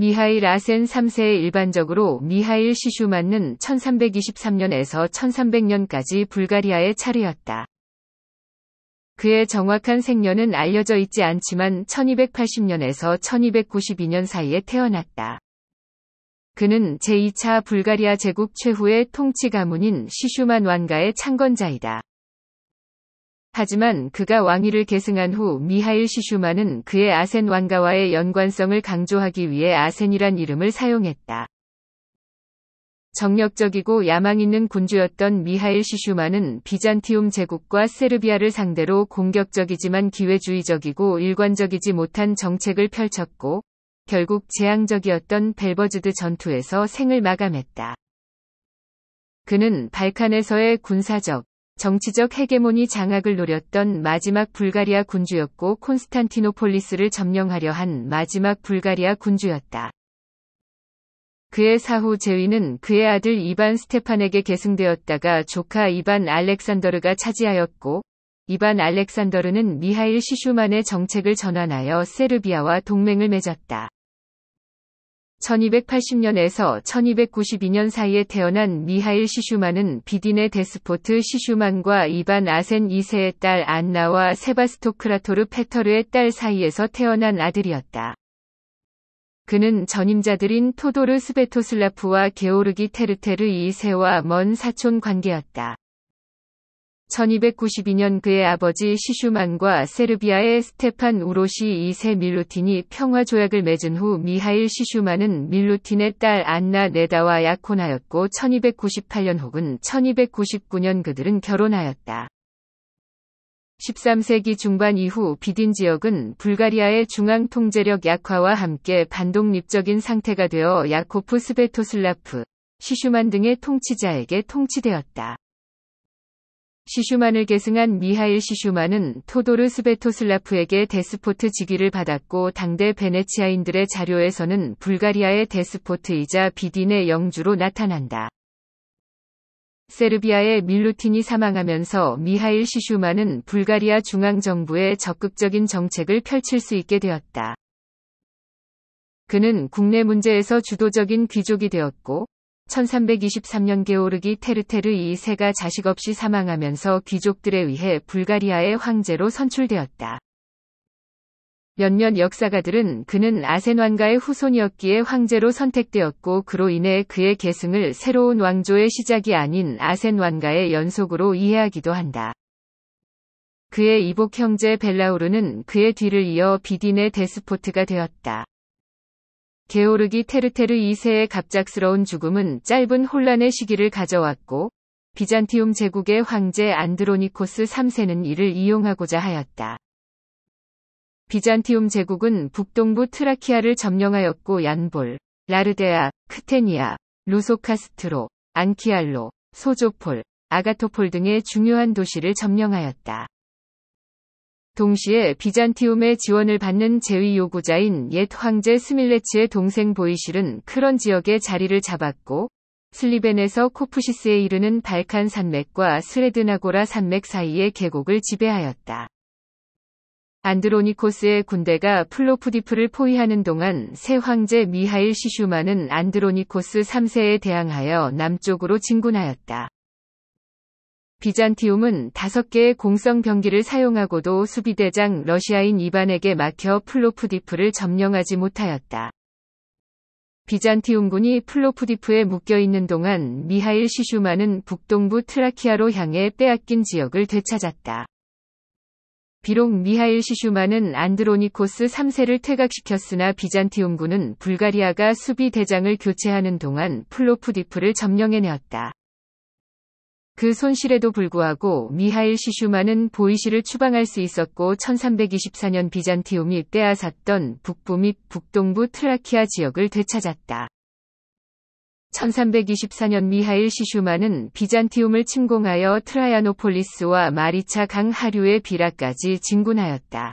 미하일 아센 3세의 일반적으로 미하일 시슈만은 1323년에서 1300년까지 불가리아의 차르였다. 그의 정확한 생년은 알려져 있지 않지만 1280년에서 1292년 사이에 태어났다. 그는 제2차 불가리아 제국 최후의 통치 가문인 시슈만 왕가의 창건자이다. 하지만 그가 왕위를 계승한 후 미하일 시슈만은 그의 아센 왕가와의 연관성을 강조하기 위해 아센이란 이름을 사용했다. 정력적이고 야망있는 군주였던 미하일 시슈만은 비잔티움 제국과 세르비아를 상대로 공격적이지만 기회주의적이고 일관적이지 못한 정책을 펼쳤고 결국 재앙적이었던 벨버즈드 전투에서 생을 마감했다. 그는 발칸에서의 군사적, 정치적 헤게모니 장악을 노렸던 마지막 불가리아 군주였고 콘스탄티노폴리스를 점령하려 한 마지막 불가리아 군주였다. 그의 사후 제위는 그의 아들 이반 스테판에게 계승되었다가 조카 이반 알렉산더르가 차지하였고 이반 알렉산더르는 미하일 시슈만의 정책을 전환하여 세르비아와 동맹을 맺었다. 1280년에서 1292년 사이에 태어난 미하일 시슈만은 비딘의 데스포트 시슈만과 이반 아센 2세의 딸 안나와 세바스토크라토르 페터르의 딸 사이에서 태어난 아들이었다. 그는 전임자들인 토도르 스베토슬라프와 게오르기 테르테르 2세와 먼 사촌 관계였다. 1292년 그의 아버지 시슈만과 세르비아의 스테판 우로시 2세 밀루틴이 평화조약을 맺은 후 미하일 시슈만은 밀루틴의 딸 안나 네다와 약혼하였고 1298년 혹은 1299년 그들은 결혼하였다. 13세기 중반 이후 비딘 지역은 불가리아의 중앙 통제력 약화와 함께 반독립적인 상태가 되어 야코프 스베토슬라프, 시슈만 등의 통치자에게 통치되었다. 시슈만을 계승한 미하일 시슈만은 토도르 스베토슬라프에게 데스포트 직위를 받았고 당대 베네치아인들의 자료에서는 불가리아의 데스포트이자 비딘의 영주로 나타난다. 세르비아의 밀루틴이 사망하면서 미하일 시슈만은 불가리아 중앙정부의 적극적인 정책을 펼칠 수 있게 되었다. 그는 국내 문제에서 주도적인 귀족이 되었고 1323년 게오르기 테르테르 2세가 자식 없이 사망하면서 귀족들에 의해 불가리아의 황제로 선출되었다. 몇몇 역사가들은 그는 아센 왕가의 후손이었기에 황제로 선택되었고 그로 인해 그의 계승을 새로운 왕조의 시작이 아닌 아센 왕가의 연속으로 이해하기도 한다. 그의 이복 형제 벨라우르는 그의 뒤를 이어 비딘의 데스포트가 되었다. 게오르기 테르테르 2세의 갑작스러운 죽음은 짧은 혼란의 시기를 가져왔고 비잔티움 제국의 황제 안드로니코스 3세는 이를 이용하고자 하였다. 비잔티움 제국은 북동부 트라키아를 점령하였고 얀볼, 라르데아, 크테니아, 루소카스트로, 안키알로, 소조폴, 아가토폴 등의 중요한 도시를 점령하였다. 동시에 비잔티움의 지원을 받는 제위 요구자인 옛 황제 스밀레츠의 동생 보이실은 크런 지역에 자리를 잡았고 슬리벤에서 코프시스에 이르는 발칸 산맥과 스레드나고라 산맥 사이의 계곡을 지배하였다. 안드로니코스의 군대가 플로프디프를 포위하는 동안 새 황제 미하일 시슈만은 안드로니코스 3세에 대항하여 남쪽으로 진군하였다. 비잔티움은 5개의 공성 병기를 사용하고도 수비대장 러시아인 이반에게 막혀 플로프디프를 점령하지 못하였다. 비잔티움군이 플로프디프에 묶여있는 동안 미하일 시슈만은 북동부 트라키아로 향해 빼앗긴 지역을 되찾았다. 비록 미하일 시슈만은 안드로니코스 3세를 퇴각시켰으나 비잔티움군은 불가리아가 수비대장을 교체하는 동안 플로프디프를 점령해내었다. 그 손실에도 불구하고 미하일 시슈만은 보이시를 추방할 수 있었고 1324년 비잔티움이 빼앗았던 북부 및 북동부 트라키아 지역을 되찾았다. 1324년 미하일 시슈만은 비잔티움을 침공하여 트라야노폴리스와 마리차 강 하류의 비라까지 진군하였다.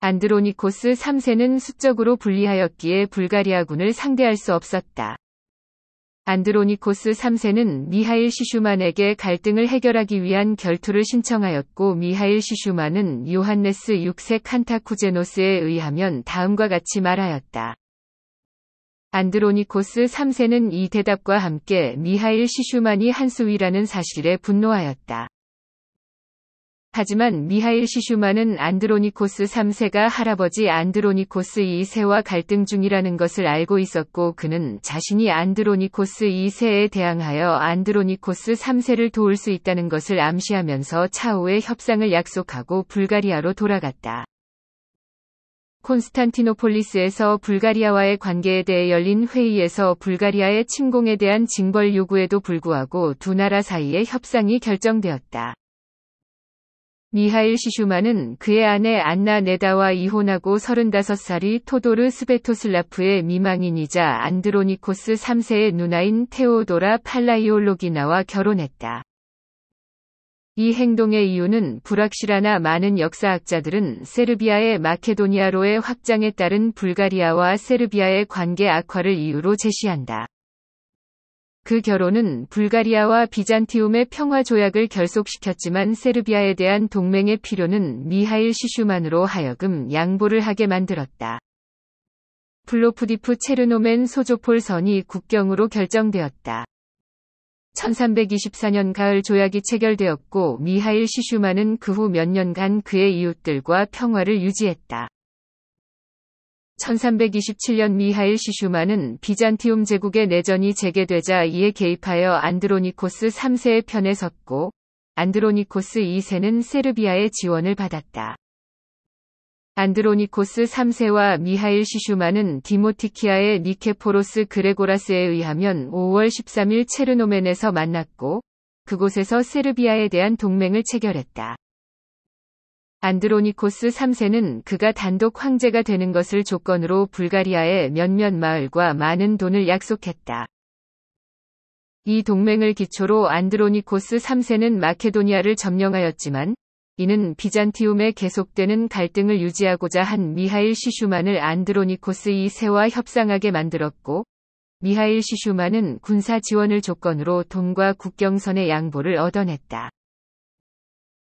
안드로니코스 3세는 수적으로 불리하였기에 불가리아군을 상대할 수 없었다. 안드로니코스 3세는 미하일 시슈만에게 갈등을 해결하기 위한 결투를 신청하였고 미하일 시슈만은 요한네스 6세 칸타쿠제노스에 의하면 다음과 같이 말하였다. 안드로니코스 3세는 이 대답과 함께 미하일 시슈만이 한수위라는 사실에 분노하였다. 하지만 미하일 시슈만은 안드로니코스 3세가 할아버지 안드로니코스 2세와 갈등 중이라는 것을 알고 있었고, 그는 자신이 안드로니코스 2세에 대항하여 안드로니코스 3세를 도울 수 있다는 것을 암시하면서 차후의 협상을 약속하고 불가리아로 돌아갔다. 콘스탄티노폴리스에서 불가리아와의 관계에 대해 열린 회의에서 불가리아의 침공에 대한 징벌 요구에도 불구하고 두 나라 사이의 협상이 결정되었다. 미하일 시슈만은 그의 아내 안나 네다와 이혼하고 35살이 토도르 스베토슬라프의 미망인이자 안드로니코스 3세의 누나인 테오도라 팔라이올로기나와 결혼했다. 이 행동의 이유는 불확실하나 많은 역사학자들은 세르비아의 마케도니아로의 확장에 따른 불가리아와 세르비아의 관계 악화를 이유로 제시한다. 그 결혼은 불가리아와 비잔티움의 평화 조약을 결속시켰지만 세르비아에 대한 동맹의 필요는 미하일 시슈만으로 하여금 양보를 하게 만들었다. 플로프디프 체르노멘 소조폴 선이 국경으로 결정되었다. 1324년 가을 조약이 체결되었고 미하일 시슈만은 그 후 몇 년간 그의 이웃들과 평화를 유지했다. 1327년 미하일 시슈만은 비잔티움 제국의 내전이 재개되자 이에 개입하여 안드로니코스 3세의 편에 섰고 안드로니코스 2세는 세르비아의 지원을 받았다. 안드로니코스 3세와 미하일 시슈만은 디모티키아의 니케포로스 그레고라스에 의하면 5월 13일 체르노멘에서 만났고 그곳에서 세르비아에 대한 동맹을 체결했다. 안드로니코스 3세는 그가 단독 황제가 되는 것을 조건으로 불가리아의 몇몇 마을과 많은 돈을 약속했다. 이 동맹을 기초로 안드로니코스 3세는 마케도니아를 점령하였지만 이는 비잔티움에 계속되는 갈등을 유지하고자 한 미하일 시슈만을 안드로니코스 2세와 협상하게 만들었고 미하일 시슈만은 군사 지원을 조건으로 돈과 국경선의 양보를 얻어냈다.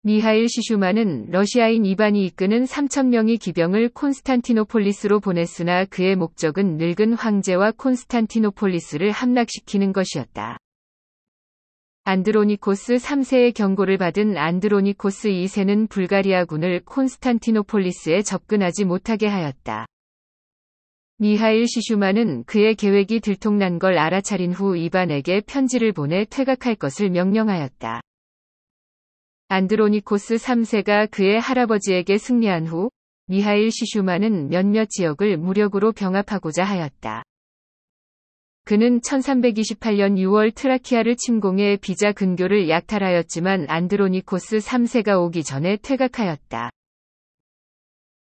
미하일 시슈만은 러시아인 이반이 이끄는 3,000명의 기병을 콘스탄티노폴리스로 보냈으나 그의 목적은 늙은 황제와 콘스탄티노폴리스를 함락시키는 것이었다. 안드로니코스 3세의 경고를 받은 안드로니코스 2세는 불가리아군을 콘스탄티노폴리스에 접근하지 못하게 하였다. 미하일 시슈만은 그의 계획이 들통난 걸 알아차린 후 이반에게 편지를 보내 퇴각할 것을 명령하였다. 안드로니코스 3세가 그의 할아버지에게 승리한 후 미하일 시슈만은 몇몇 지역을 무력으로 병합하고자 하였다. 그는 1328년 6월 트라키아를 침공해 비자 근교를 약탈하였지만 안드로니코스 3세가 오기 전에 퇴각하였다.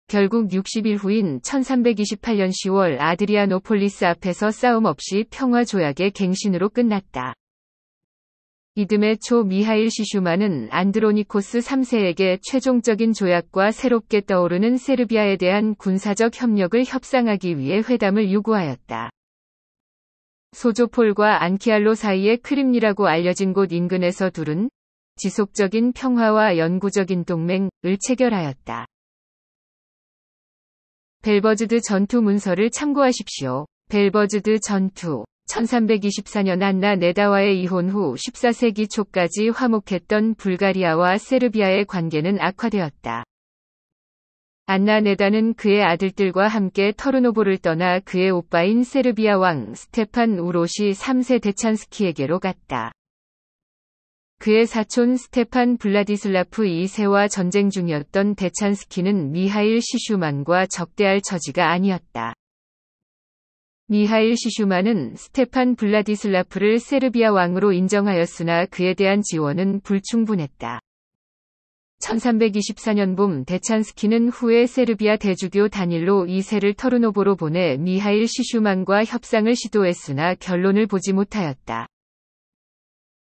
결국 60일 후인 1328년 10월 아드리아노폴리스 앞에서 싸움 없이 평화 조약의 갱신으로 끝났다. 이듬해 초 미하일 시슈만은 안드로니코스 3세에게 최종적인 조약과 새롭게 떠오르는 세르비아에 대한 군사적 협력을 협상하기 위해 회담을 요구하였다. 소조폴과 안키알로 사이의 크림리라고 알려진 곳 인근에서 둘은 지속적인 평화와 영구적인 동맹을 체결하였다. 벨버즈드 전투 문서를 참고하십시오. 벨버즈드 전투 1324년 안나 네다와의 이혼 후 14세기 초까지 화목했던 불가리아와 세르비아의 관계는 악화되었다. 안나 네다는 그의 아들들과 함께 터르노보를 떠나 그의 오빠인 세르비아 왕 스테판 우로시 3세 데찬스키에게로 갔다. 그의 사촌 스테판 블라디슬라프 2세와 전쟁 중이었던 데찬스키는 미하일 시슈만과 적대할 처지가 아니었다. 미하일 시슈만은 스테판 블라디슬라프를 세르비아 왕으로 인정하였으나 그에 대한 지원은 불충분했다. 1324년 봄 데찬스키는 후에 세르비아 대주교 다닐로 2세를 터르노보로 보내 미하일 시슈만과 협상을 시도했으나 결론을 보지 못하였다.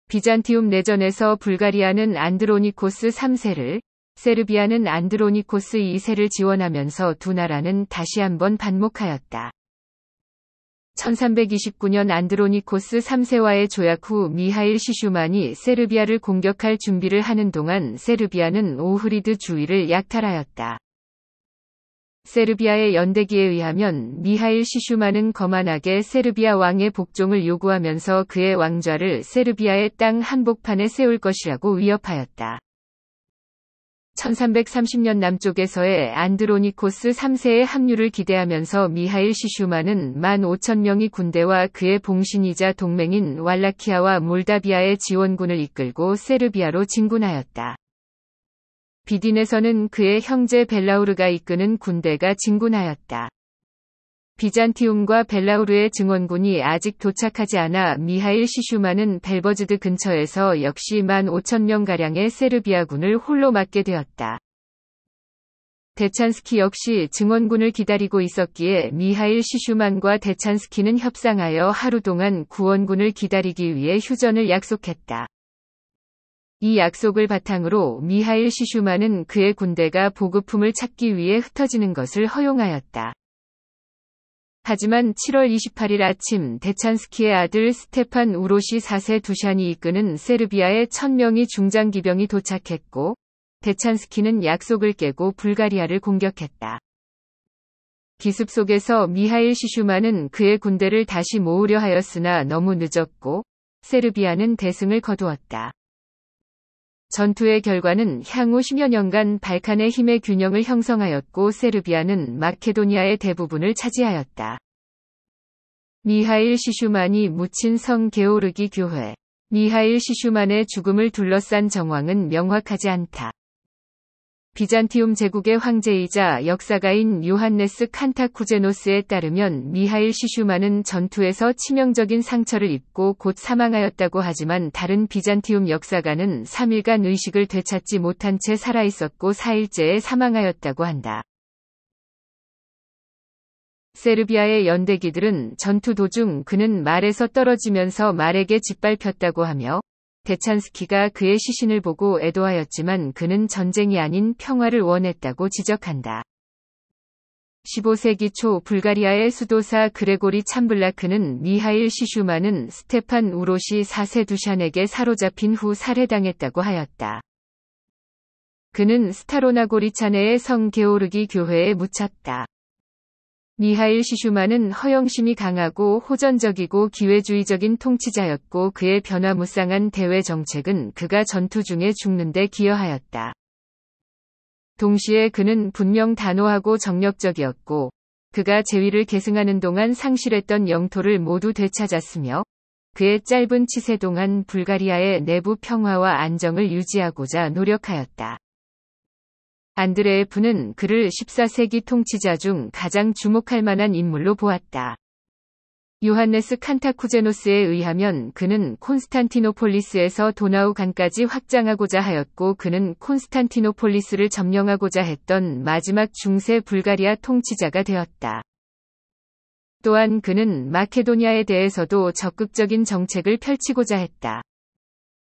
비잔티움 내전에서 불가리아는 안드로니코스 3세를, 세르비아는 안드로니코스 2세를 지원하면서 두 나라는 다시 한번 반목하였다. 1329년 안드로니코스 3세와의 조약 후 미하일 시슈만이 세르비아를 공격할 준비를 하는 동안 세르비아는 오흐리드 주위를 약탈하였다. 세르비아의 연대기에 의하면 미하일 시슈마는 거만하게 세르비아 왕의 복종을 요구하면서 그의 왕좌를 세르비아의 땅 한복판에 세울 것이라고 위협하였다. 1330년 남쪽에서의 안드로니코스 3세의 합류를 기대하면서 미하일 시슈마는 15,000명의 군대와 그의 봉신이자 동맹인 왈라키아와 몰다비아의 지원군을 이끌고 세르비아로 진군하였다. 비딘에서는 그의 형제 벨라우르가 이끄는 군대가 진군하였다. 비잔티움과 벨라우르의 증원군이 아직 도착하지 않아 미하일 시슈마는 벨버즈드 근처에서 역시 15,000명가량의 세르비아군을 홀로 맞게 되었다. 데찬스키 역시 증원군을 기다리고 있었기에 미하일 시슈만과 데찬스키는 협상하여 하루 동안 구원군을 기다리기 위해 휴전을 약속했다. 이 약속을 바탕으로 미하일 시슈마는 그의 군대가 보급품을 찾기 위해 흩어지는 것을 허용하였다. 하지만 7월 28일 아침 데찬스키의 아들 스테판 우로시 4세 두샨이 이끄는 세르비아의 1,000명의 중장기병이 도착했고 데찬스키는 약속을 깨고 불가리아를 공격했다. 기습 속에서 미하일 시슈마는 그의 군대를 다시 모으려 하였으나 너무 늦었고 세르비아는 대승을 거두었다. 전투의 결과는 향후 10여 년간 발칸의 힘의 균형을 형성하였고 세르비아는 마케도니아의 대부분을 차지하였다. 미하일 시슈만이 묻힌 성 게오르기 교회. 미하일 시슈만의 죽음을 둘러싼 정황은 명확하지 않다. 비잔티움 제국의 황제이자 역사가인 요한네스 칸타쿠제노스에 따르면 미하일 시슈마는 전투에서 치명적인 상처를 입고 곧 사망하였다고 하지만 다른 비잔티움 역사가는 3일간 의식을 되찾지 못한 채 살아있었고 4일째에 사망하였다고 한다. 세르비아의 연대기들은 전투 도중 그는 말에서 떨어지면서 말에게 짓밟혔다고 하며 데찬스키가 그의 시신을 보고 애도하였지만 그는 전쟁이 아닌 평화를 원했다고 지적한다. 15세기 초 불가리아의 수도사 그레고리 참블라크는 미하일 시슈마는 스테판 우로시 4세 두샨에게 사로잡힌 후 살해당했다고 하였다. 그는 스타로나고리차네의 성 게오르기 교회에 묻혔다. 미하일 시슈마는 허영심이 강하고 호전적이고 기회주의적인 통치자였고 그의 변화무쌍한 대외 정책은 그가 전투 중에 죽는 데 기여하였다. 동시에 그는 분명 단호하고 정력적이었고 그가 제위를 계승하는 동안 상실했던 영토를 모두 되찾았으며 그의 짧은 치세 동안 불가리아의 내부 평화와 안정을 유지하고자 노력하였다. 안드레예프는 그를 14세기 통치자 중 가장 주목할 만한 인물로 보았다. 요한네스 칸타쿠제노스에 의하면 그는 콘스탄티노폴리스에서 도나우강까지 확장하고자 하였고 그는 콘스탄티노폴리스를 점령하고자 했던 마지막 중세 불가리아 통치자가 되었다. 또한 그는 마케도니아에 대해서도 적극적인 정책을 펼치고자 했다.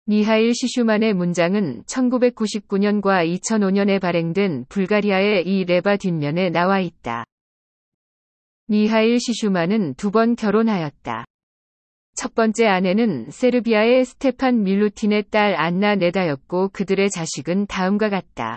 미하일 시슈만의 문장은 1999년과 2005년에 발행된 불가리아의 이 레바 뒷면에 나와 있다. 미하일 시슈만은 2번 결혼하였다. 첫 번째 아내는 세르비아의 스테판 밀루틴의 딸 안나 네다였고 그들의 자식은 다음과 같다.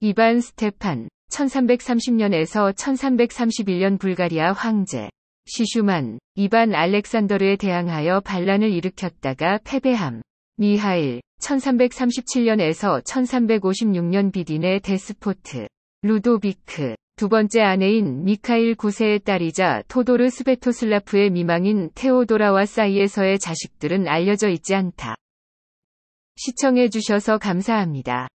이반 스테판, 1330년에서 1331년 불가리아 황제. 시슈만, 이반 알렉산더르에 대항하여 반란을 일으켰다가 패배함. 미하일, 1337년에서 1356년 비딘의 데스포트. 루도비크, 두 번째 아내인 미카일 9세의 딸이자 토도르 스베토슬라프의 미망인 테오도라와 사이에서의 자식들은 알려져 있지 않다. 시청해주셔서 감사합니다.